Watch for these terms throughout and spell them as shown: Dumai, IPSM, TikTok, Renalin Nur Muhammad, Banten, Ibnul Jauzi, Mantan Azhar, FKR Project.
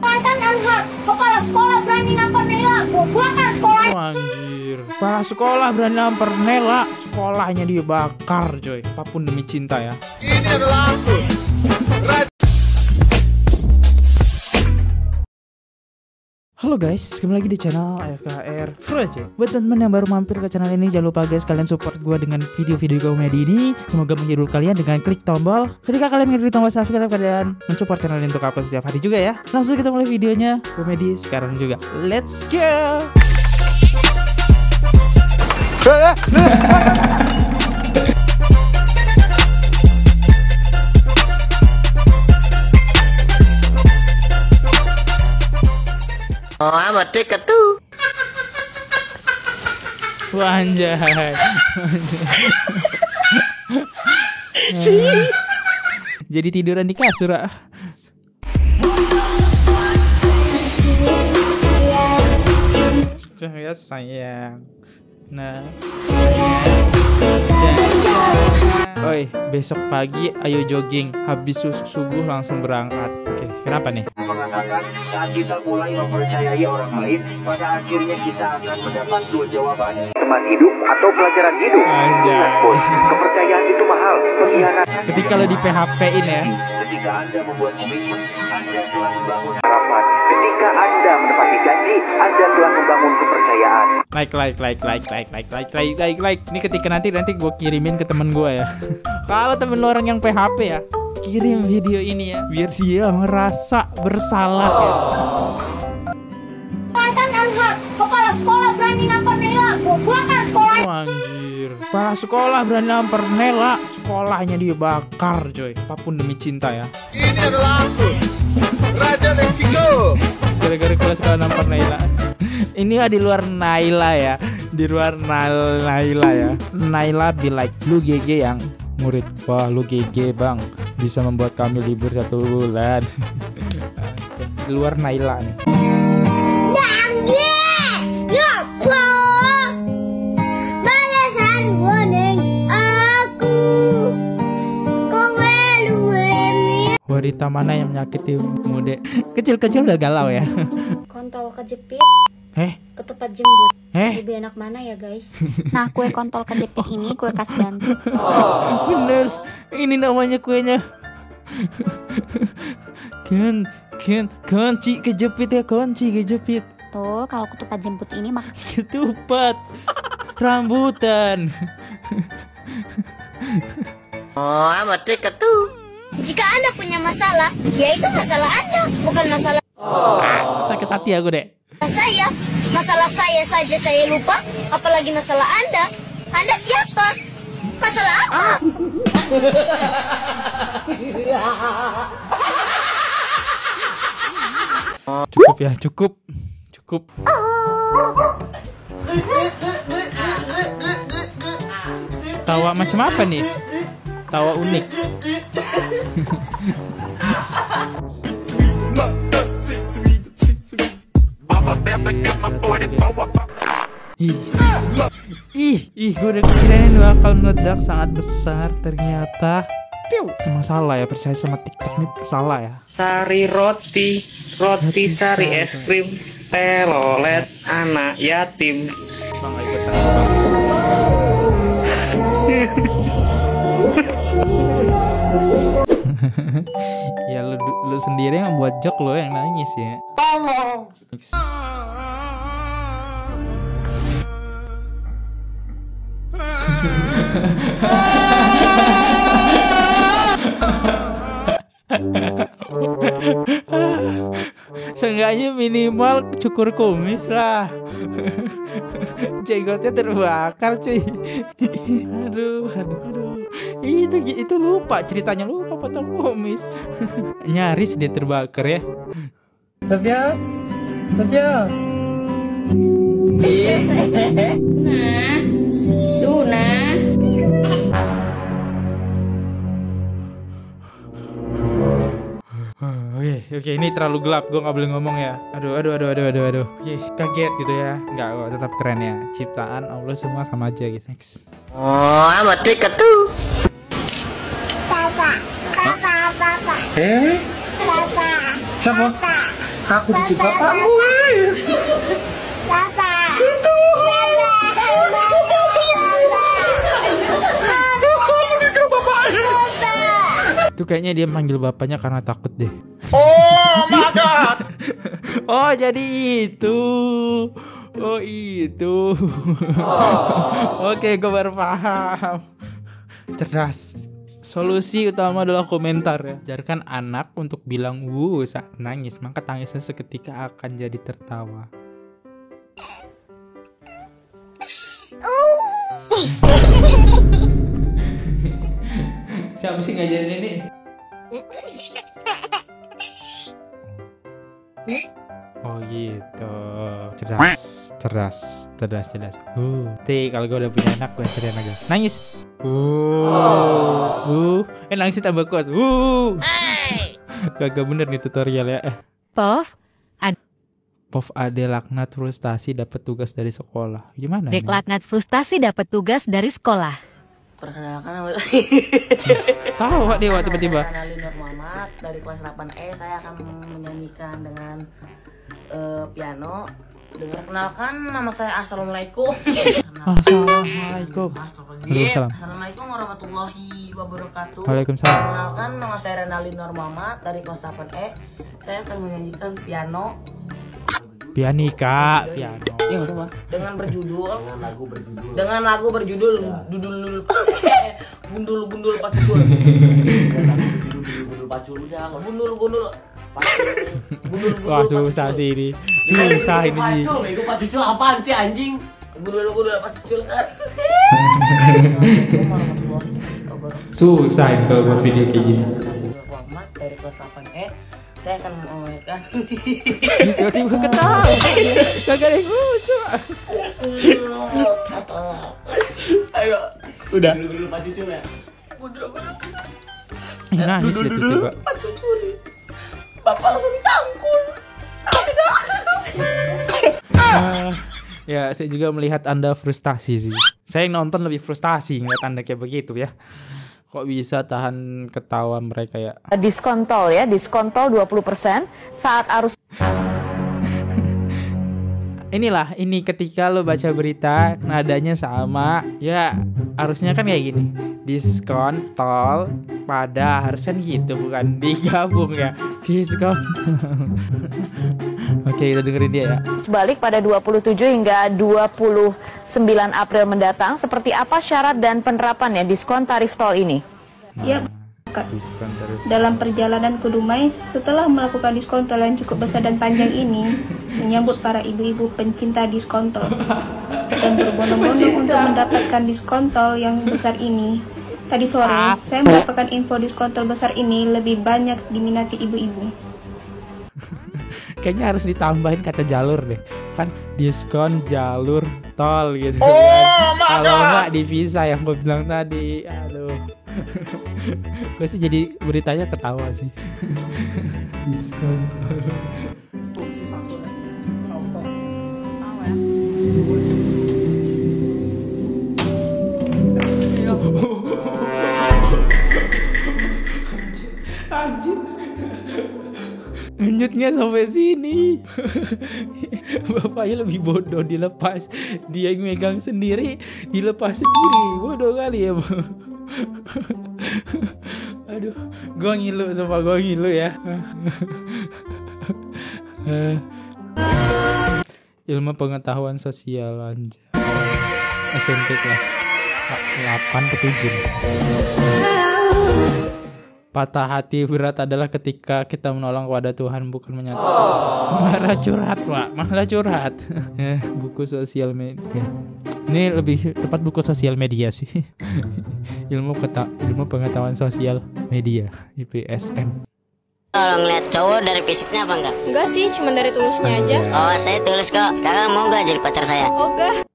Mantan Azhar, kepala sekolah berani nampar Nela, gua bakar sekolah. Anjir, kepala sekolah berani nampar Nela, sekolahnya dia bakar, coy. Apapun demi cinta ya. Ini adalah aku. Halo guys, kembali lagi di channel FKR Project. Buat teman-teman yang baru mampir ke channel ini, jangan lupa guys kalian support gue dengan video-video komedi ini. Semoga menghibur kalian dengan klik tombol. Ketika kalian klik tombol subscribe, kalian mensupport channel ini untuk upload setiap hari juga ya. Langsung kita mulai videonya, komedi sekarang juga. Let's go. Oh, sama tiket tuh. Wah, anjay. Jadi tiduran di kasur, ah. Ya sayang. Nah. Oi, besok pagi ayo jogging. Habis subuh langsung berangkat. Oke, kenapa nih? Mengatakan saat kita mulai mempercayai orang lain, pada akhirnya kita akan mendapat dua jawaban: teman hidup atau pelajaran hidup. Ingat bos, kepercayaan itu mahal. Pengkhianatan. Ketika lo di PHP-in ya. Ketika Anda membuat komitmen, Anda telah membangun harapan. Ketika Anda menepati janji, Anda telah membangun kepercayaan. Like. Ini ketika nanti gue kirimin ke temen gue ya. Kalau temen lo orang yang PHP ya, kirim video ini ya, biar dia merasa bersalah ya. Mantan Azhar, kepala sekolah berani nampar Nela, gua bakar sekolah. Anjir, kepala sekolah berani nampar Nela, sekolahnya dia bakar, coy. Apapun demi cinta ya. Ini adalah aku, Raja Meksiko. Gara-gara kepala sekolah nampar Nela. Ini di luar Naila ya, di luar Naila ya. Naila be like, lu GG yang murid. Wah, lu GG bang, bisa membuat kami libur 1 bulan. Di luar Naila nih. Wanita mana yang menyakiti muda? Kecil-kecil udah galau ya. Kontol kejepit. Ketupat jembut. Lebih enak mana ya guys? Nah, kue kontol kejepit ini kue khas Banten. Oh, bener. Ini namanya kuenya. Kunci kejepit ya, kunci kejepit. Tuh, kalau ketupat jembut ini mah ketupat rambutan. Oh, amat tiket tuh. Jika Anda punya masalah, ya itu masalah Anda, bukan masalah. Oh. Ah, sakit hati aku deh. Masalah saya saja saya lupa, apalagi masalah Anda. Anda siapa? Masalah apa? Ah. Cukup ya, cukup. Tawa macam apa nih? Tawa unik. Ih, gue udah kirain bakal meledak sangat besar, ternyata cuma salah ya, percaya sama TikTok ini salah ya. Sari roti sari es krim, telolet anak yatim. Ya lu sendiri yang buat jok, lo yang nangis ya. Tolong. Seenggaknya minimal cukur kumis lah. Jenggotnya terbakar cuy. Aduh. Itu lupa ceritanya, lupa potong kumis. Nyaris dia terbakar ya. Tapi ya. Oke, ini terlalu gelap, gue nggak boleh ngomong ya. Aduh. Oke, kaget gitu ya. Nggak, gue tetap keren ya. Ciptaan Allah semua sama aja gitu. Next. Oh, amat tiket tuh. Papa. Siapa? Aku butuh bapakmu, weh. Bapak. Itu. Itu kayaknya dia manggil bapaknya karena takut deh. Oh my god. Oh jadi itu. Oh itu. Oh. Oke, gue baru paham. Cerdas. Solusi utama adalah komentar ya. Ajarkan anak untuk bilang wuh saat nangis, maka tangisnya seketika akan jadi tertawa. Siapa sih ngajarin ini? Oh gitu. Cerdas. Kalau gue udah punya anak gue ceritain aja. Nangis. Nangis tambah kuat. Gak bener nih tutorial ya. Pof ade laknat frustasi dapat tugas dari sekolah. Gimana? Laknat frustasi dapat tugas dari sekolah. Perkenalkan nama tahu Pak Dewa tiba-tiba. Renalin Nur Muhammad dari kelas 8E, saya akan menyanyikan dengan piano. Perkenalkan nama saya. Assalamualaikum. Assalamualaikum warahmatullahi wabarakatuh. Waalaikumsalam. Perkenalkan nama saya Renalin Nur Muhammad dari kelas 8E. Saya akan menyanyikan piano. Pianika, piano. Dengan lagu berjudul Gundul Pacul. Gundul pacul. Susah sih ini. Pacul apaan sih anjing? Gundul pacul. Susah ini kalau buat video kayak gini. Dari kelas 8E. Saya akan mengomongkan tiba-tiba ketawa kagak ada yang lucu. Ayo udah dulu Pak Cucu ya. Nangis dia tiba-tiba Pak Cucu. Bapak langsung cangkul. Ya saya juga melihat anda frustasi sih. Saya yang nonton lebih frustasi ngeliat anda kayak begitu ya. Kok bisa tahan ketawa mereka ya? Diskontol ya, diskontol 20% saat arus. Inilah, ini ketika lo baca berita nadanya sama, ya harusnya kan kayak gini. Diskontol pada harusnya gitu, bukan digabung ya. Diskontol. Oke, kita dengerin dia ya. Balik pada 27 hingga 29 April mendatang, seperti apa syarat dan penerapannya diskon tarif tol ini? Ya, diskon tarif. Dalam perjalanan ke Dumai, setelah melakukan diskon tol yang cukup besar dan panjang ini, menyambut para ibu-ibu pencinta diskon tol dan berbondong-bondong untuk mendapatkan diskon tol yang besar ini. Tadi sore, saya mendapatkan info diskon tol besar ini lebih banyak diminati ibu-ibu. Kayaknya harus ditambahin kata jalur deh. Kan diskon jalur tol gitu. Oh kan. Kalau enggak divisa yang gue bilang tadi. Aduh. Gue sih jadi beritanya ketawa sih. Diskon tol. Lanjutnya sampai sini. Bapaknya lebih bodoh, dilepas. Dia yang megang sendiri, dilepas sendiri. Bodoh kali ya. Aduh, gue ngilu sama gue ngilu ya. Ilmu pengetahuan sosial anjay. SMP kelas 8 ke 7. Patah hati berat adalah ketika kita menolong kepada Tuhan, bukan menyatu. Marah curhat, Pak. Malah curhat. Buku sosial media. Ini lebih tepat buku sosial media sih. Ilmu pengetahuan sosial media, IPSM. Kalau ngeliat cowok dari fisiknya apa enggak? Enggak sih, cuma dari tulisnya aja. Oh, saya tulis kok. Sekarang mau enggak jadi pacar saya? Oh, enggak.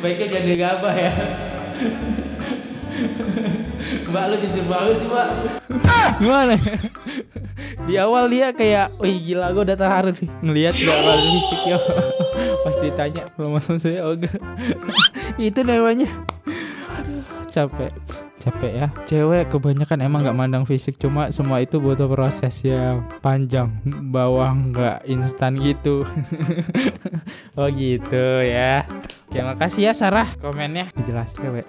Sebaiknya jadi gabah ya. Mbak lu jujur banget sih mbak. Gimana? Di awal dia kayak, wih gila gue udah terharu nih ngelihat gabah fisiknya. Pas ditanya lo maksud saya, oh enggak. Itu namanya. Aduh, capek. capek ya. Cewek kebanyakan emang gak mandang fisik, cuma semua itu butuh proses yang panjang, bawang gak instan gitu. Oh gitu ya. Oke, makasih ya Sarah komennya. Jelas cewek.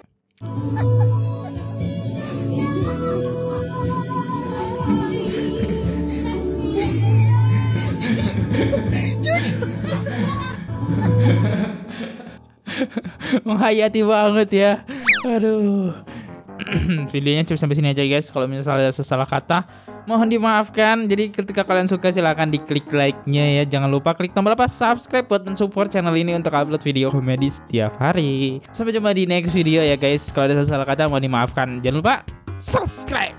Menghayati banget ya. Aduh. Videonya cuma sampai sini aja guys. Kalau misalnya ada salah kata, mohon dimaafkan. Jadi ketika kalian suka silahkan diklik like-nya ya. Jangan lupa klik tombol apa? Subscribe buat mensupport channel ini untuk upload video komedi setiap hari. Sampai jumpa di next video ya guys. Kalau ada salah kata mohon dimaafkan. Jangan lupa subscribe.